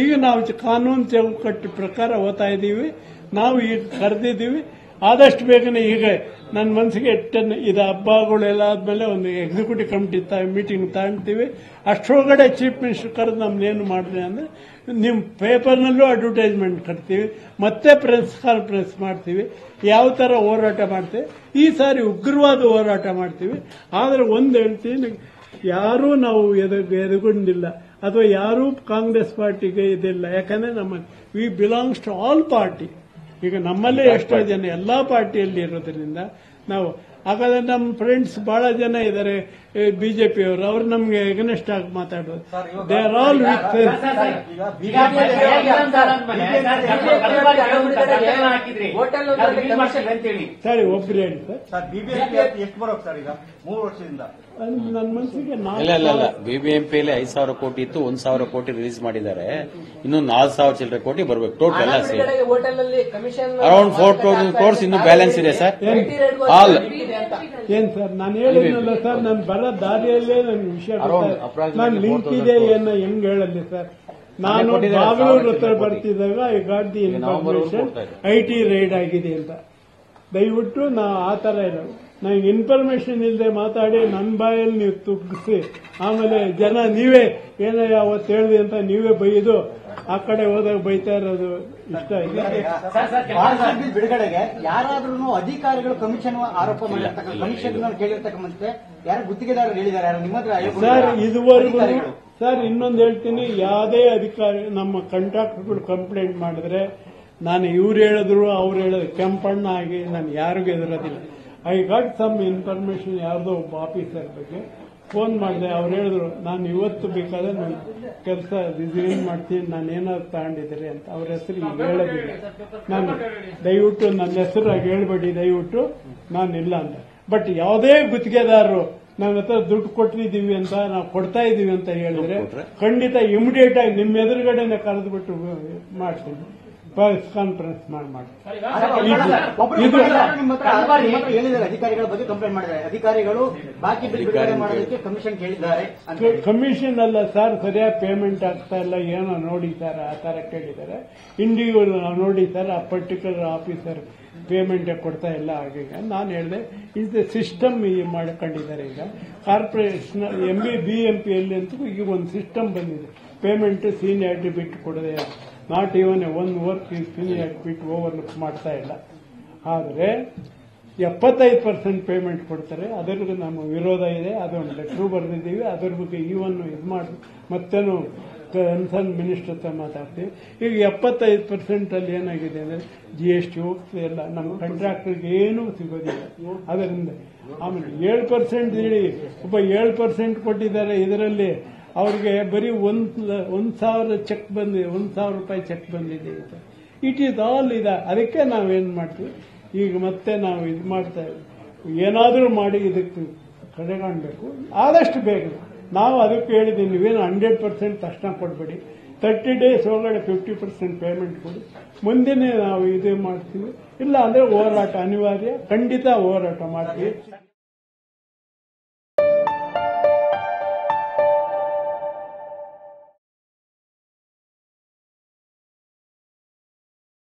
ಈಗ ನಾವು ಕಾನೂನು ಚೌಕಟ್ಟು ಪ್ರಕಾರ ಹೋಗ್ತಾ ಇದ್ದೀವಿ. ನಾವು ಈಗ ಕರೆದಿದ್ದೀವಿ, ಆದಷ್ಟು ಬೇಗನೆ. ಈಗ ನನ್ನ ಮನಸ್ಸಿಗೆ ಇದು ಹಬ್ಬಗಳೆಲ್ಲ ಆದ್ಮೇಲೆ ಒಂದು ಎಕ್ಸಿಕ್ಯೂಟಿವ್ ಕಮಿಟಿ ಮೀಟಿಂಗ್ ತಗೊಳ್ತೀವಿ. ಅಷ್ಟೊಳಗಡೆ ಚೀಫ್ ಮಿನಿಸ್ಟರ್ ಕರೆದು ನಮ್ಮನ್ನೇನು ಮಾಡಿದೆ ಅಂದ್ರೆ, ನಿಮ್ಮ ಪೇಪರ್ನಲ್ಲೂ ಅಡ್ವರ್ಟೈಸ್ಮೆಂಟ್ ಕಟ್ತೀವಿ, ಮತ್ತೆ ಪ್ರೆಸ್ ಕಾನ್ಫರೆನ್ಸ್ ಮಾಡ್ತೀವಿ, ಯಾವ ಥರ ಹೋರಾಟ ಮಾಡ್ತೀವಿ. ಈ ಸಾರಿ ಉಗ್ರವಾದ ಹೋರಾಟ ಮಾಡ್ತೀವಿ. ಆದರೆ ಒಂದು ಹೇಳ್ತೀನಿ, ಯಾರೂ ನಾವು ಎದುಗೊಂಡಿಲ್ಲ ಅಥವಾ ಯಾರೂ ಕಾಂಗ್ರೆಸ್ ಪಾರ್ಟಿಗೆ ಇದಿಲ್ಲ. ಯಾಕಂದ್ರೆ ನಮ್ಮ we belongs to all party. ಈಗ ನಮ್ಮಲ್ಲೇ ಎಷ್ಟೋ ಜನ ಎಲ್ಲಾ ಪಾರ್ಟಿಯಲ್ಲಿ ಇರೋದ್ರಿಂದ ನಾವು, ಹಾಗಾದ್ರೆ ನಮ್ಮ ಫ್ರೆಂಡ್ಸ್ ಬಹಳ ಜನ ಇದ್ದಾರೆ ಬಿಜೆಪಿಯವರು, ಅವರು ನಮ್ಗೆ ಎಗನೆಸ್ಟ್ ಆಗಿ ಮಾತಾಡೋದು. ದೇ ಆರ್ ಆಲ್ ವಿತ್ ಸರಿ ಒಬ್ರು ಹೇಳಿ ಸರ್. ಬಿಬಿಎಂಪಿ ಎಷ್ಟು ಬರೋದು ಸರ್ ಈಗ 3 ವರ್ಷದಿಂದ? ನನ್ನ ಮನಸ್ಸಿಗೆ ಬಿಬಿಎಂಪಿಯಲ್ಲಿ 5,000 ಕೋಟಿ ಇತ್ತು, 1,000 ಕೋಟಿ ರಿಲೀಸ್ ಮಾಡಿದ್ದಾರೆ. ಇನ್ನು 4,000 ಚಿಲ್ಲರೆ ಕೋಟಿ ಬರಬೇಕು ಟೋಟಲ್ ಎಲ್ಲ ಸೇರಿ. ಅರೌಂಡ್ 4,000 ಕೋರ್ಸ್ ಇನ್ನು ಬ್ಯಾಲೆನ್ಸ್ ಇದೆ sir. all. Yes, sir. Nan bara dariyalli nan vishaya. Nan link ide enna henge helidde sir. Nanu Bagalore hatra bartidaga I got the information. IT raid agide anta. ದಯವಿಟ್ಟು ನಾ ಆ ಥರ ಇರೋದು ನನಗೆ ಇನ್ಫಾರ್ಮೇಶನ್ ಇಲ್ಲದೆ ಮಾತಾಡಿ ನನ್ನ ಬಾಯಲ್ಲಿ ನೀವು ತುಪ್ಪಿಸಿ ಆಮೇಲೆ ಜನ ನೀವೇ ಏನೋ ಯಾವತ್ತು ಹೇಳಿದೆ ಅಂತ ನೀವೇ ಬೈಯೋದು ಆ ಕಡೆ ಹೋದಾಗ ಬೈತಾ ಇರೋದು ಇಷ್ಟ ಇಲ್ಲ. ಬಿಡುಗಡೆಗೆ ಯಾರಾದ್ರೂ ಅಧಿಕಾರಿಗಳು ಕಮಿಷನ್ ಆರೋಪ ಮಾಡಿರ್ತಕ್ಕ ಕಮಿಷನ್ ಕೇಳಿರ್ತಕ್ಕಂತೆ ಯಾರು ಗುತ್ತಿಗೆದಾರರು ಹೇಳಿದ್ದಾರೆ ನಿಮ್ಮ ಸರ್ ಇದುವರೆಗೂ ಸರ್ ಇನ್ನೊಂದು ಹೇಳ್ತೀನಿ ಯಾವುದೇ ಅಧಿಕಾರಿ ನಮ್ಮ ಕಾಂಟ್ರಾಕ್ಟರ್ಗಳು ಕಂಪ್ಲೇಂಟ್ ಮಾಡಿದ್ರೆ ನಾನು ಇವ್ರು ಹೇಳಿದ್ರು ಅವ್ರು ಹೇಳಿದ್ರು ಕೆಂಪಣ್ಣ ಆಗಿ ನಾನು ಯಾರಿಗೂ ಎದುರೋದಿಲ್ಲ. ಐ ಗಾಟ್ ಸಮ್ ಇನ್ಫಾರ್ಮೇಶನ್ ಯಾರ್ದೋ ಒಬ್ಬ ಆಫೀಸರ್ ಬಗ್ಗೆ ಫೋನ್ ಮಾಡಿದೆ ಅವ್ರು ಹೇಳಿದ್ರು ನಾನು ಇವತ್ತು ಬೇಕಾದ್ರೆ ನನ್ನ ಕೆಲಸ ರಿಸೈನ್ ಮಾಡ್ತೀನಿ ನಾನು ಏನಾದ್ರು ತಗೊಂಡಿದ್ದೀರಿ ಅಂತ ಅವ್ರ ಹೆಸರು ಈಗ ಹೇಳೋದಿಲ್ಲ. ನಾನು ದಯವಿಟ್ಟು ನನ್ನ ಹೆಸರು ಹೇಳ್ಬೇಡಿ ದಯವಿಟ್ಟು ನಾನು ಇಲ್ಲ ಅಂತ. ಬಟ್ ಯಾವುದೇ ಗುತ್ತಿಗೆದಾರರು ನನ್ನ ಹತ್ರ ದುಡ್ಡು ಕೊಟ್ಟಿದ್ದೀವಿ ಅಂತ ನಾವು ಕೊಡ್ತಾ ಇದ್ದೀವಿ ಅಂತ ಹೇಳಿದ್ರೆ ಖಂಡಿತ ಇಮಿಡಿಯೇಟ್ ಆಗಿ ನಿಮ್ಮ ಎದುರುಗಡೆನೆ ಕರೆದುಬಿಟ್ಟು ಮಾಡ್ತೀನಿ ಪ್ರೆಸ್ ಕಾನ್ಫರೆನ್ಸ್ ಮಾಡಿ. ಅಧಿಕಾರಿಗಳ ಬಗ್ಗೆ ಕಂಪ್ಲೇಂಟ್ ಮಾಡಿದ್ದಾರೆ ಅಧಿಕಾರಿಗಳು ಬಾಕಿ ಮಾಡೋದಕ್ಕೆ ಕಮಿಷನ್ ಕೇಳಿದ್ದಾರೆ. ಕಮಿಷನ್ ಅಲ್ಲ ಸರ್ ಸರಿಯಾಗಿ ಪೇಮೆಂಟ್ ಆಗ್ತಾ ಇಲ್ಲ ಏನೋ ನೋಡಿದ್ದಾರೆ ಆ ತರ ಕೇಳಿದ್ದಾರೆ. ಇಂಡಿವಿಜುವಲ್ ನಾವು ನೋಡಿದ್ದಾರೆ ಆ ಪರ್ಟಿಕ್ಯುಲರ್ ಆಫೀಸರ್ ಪೇಮೆಂಟ್ ಕೊಡ್ತಾ ಇಲ್ಲ ಆಗೀಗ ನಾನು ಹೇಳಿದೆ ಇದು ಸಿಸ್ಟಮ್ ಮಾಡ್ಕೊಂಡಿದ್ದಾರೆ. ಈಗ ಕಾರ್ಪೊರೇಷನ್ ಬಿಎಂಪಿಯಲ್ಲಿ ಅಂತೂ ಈಗ ಒಂದು ಸಿಸ್ಟಮ್ ಬಂದಿದೆ ಪೇಮೆಂಟ್ ಸೀನಿಯಾರಿಟಿ ಬಿಟ್ಟು ಕೊಡದೆ ನಾಟ್ ಈವನ್ ಒನ್ ವರ್ಕ್ ಈ ಸೀನಿಯಾರಿಟಿ ಬಿಟ್ಟು ಓವರ್ ಲುಕ್ ಮಾಡ್ತಾ ಇಲ್ಲ. ಆದರೆ 75% ಪೇಮೆಂಟ್ ಕೊಡ್ತಾರೆ ಅದರಿಗೂ ನಮ್ಮ ವಿರೋಧ ಇದೆ. ಅದೊಂದು ಲೆಟ್ರು ಬರೆದಿದ್ದೀವಿ ಅದರ ಬಗ್ಗೆ ಈವನ್ನು ಇದು ಮಾಡಿ ಮತ್ತೇನು ಕನ್ಸರ್ನ್ ಮಿನಿಸ್ಟರ್ ಹತ್ರ ಮಾತಾಡ್ತೀವಿ. ಈಗ 75% ಅಲ್ಲಿ ಏನಾಗಿದೆ ಅಂದರೆ GST ಹೋಗ್ತದೆ ಎಲ್ಲ ನಮ್ಮ ಕಾಂಟ್ರಾಕ್ಟರ್ಗೆ ಏನೂ ಸಿಗೋದಿಲ್ಲ. ಅದರಿಂದ ಆಮೇಲೆ 7% ಹೇಳಿ ಒಬ್ಬ 7% ಕೊಟ್ಟಿದ್ದಾರೆ ಇದರಲ್ಲಿ ಅವ್ರಿಗೆ ಬರೀ ಒಂದು ಸಾವಿರ ಚೆಕ್ ಬಂದಿದೆ ₹1,000 ಚೆಕ್ ಬಂದಿದೆ ಅಂತ. ಇಟ್ ಈಸ್ ಆಲ್ ಇದೆ. ಅದಕ್ಕೆ ನಾವೇನು ಮಾಡ್ತೀವಿ ಈಗ ಮತ್ತೆ ನಾವು ಇದು ಮಾಡ್ತಾ ಇದ್ದೀವಿ ಏನಾದರೂ ಮಾಡಿ ಇದಕ್ಕೆ ಕಡೆಗಣಬೇಕು ಆದಷ್ಟು ಬೇಗ. ನಾವು ಅದಕ್ಕೆ ಹೇಳಿದ್ದೀವಿ ನೀವೇನು 100% ತಕ್ಷಣ ಕೊಡಬೇಡಿ 30 days ಒಳಗಡೆ 50% ಪೇಮೆಂಟ್ ಕೊಡಿ ಮುಂದೆನೇ ನಾವು ಇದೇ ಮಾಡ್ತೀವಿ ಇಲ್ಲ ಅಂದರೆ ಹೋರಾಟ ಅನಿವಾರ್ಯ ಖಂಡಿತ ಹೋರಾಟ ಮಾಡ್ತೀವಿ.